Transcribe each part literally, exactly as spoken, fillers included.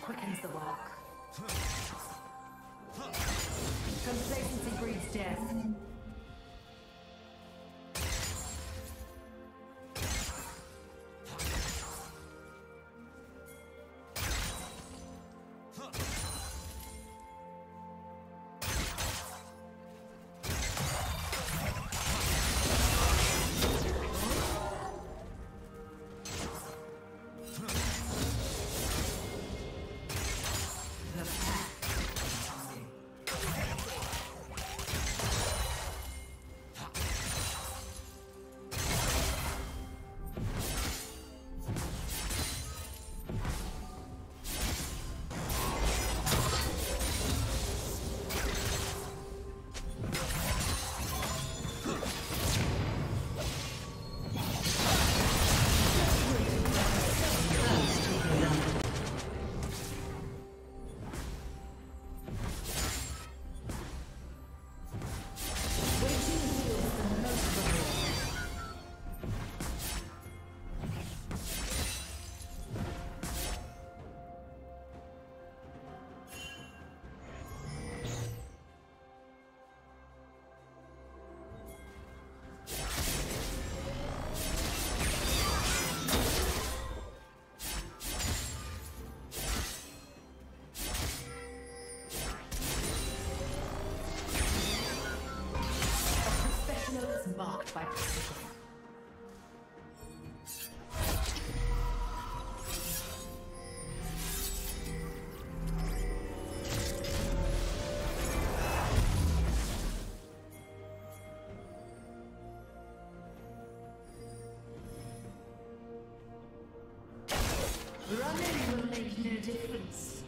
quickens the walk. Complacency breeds death. By precision. Running will make no difference.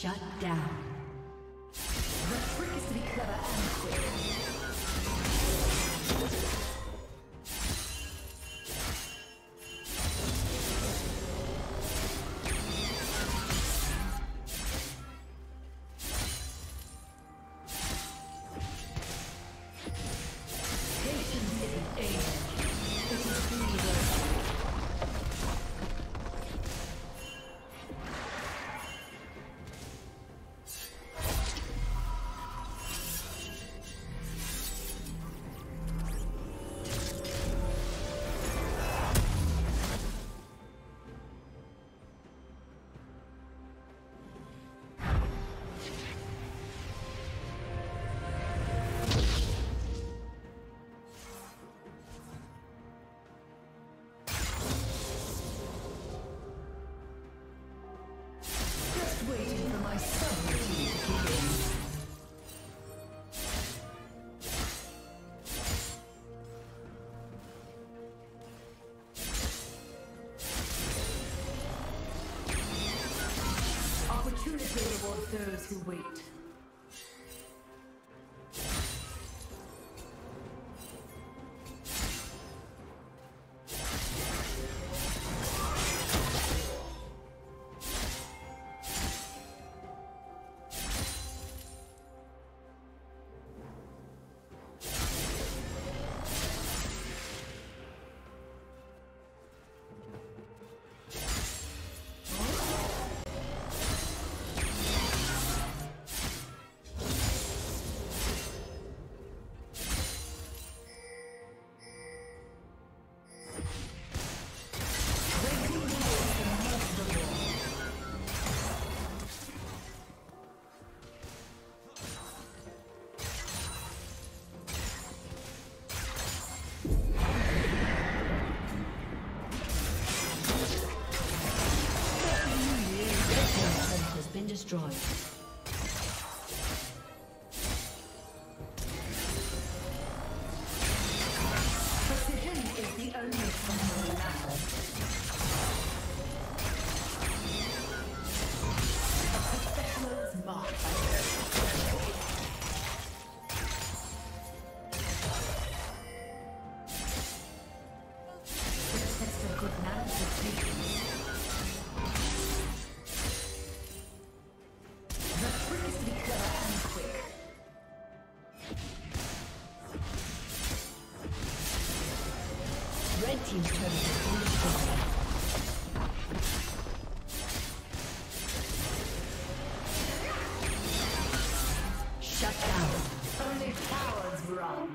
Shut down. The trick is to be clever and quick. Those who wait. Destroyed. Precision is the only thing that matters. A professional's mark. Shut down. Only powers run.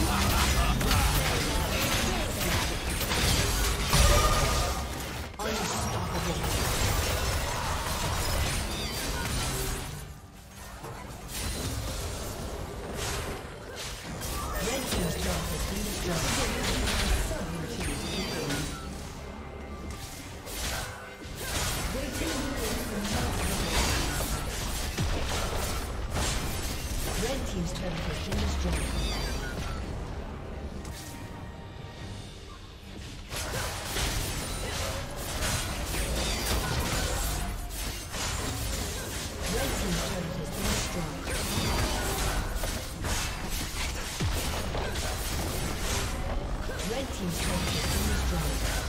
Red team's turret has been destroyed.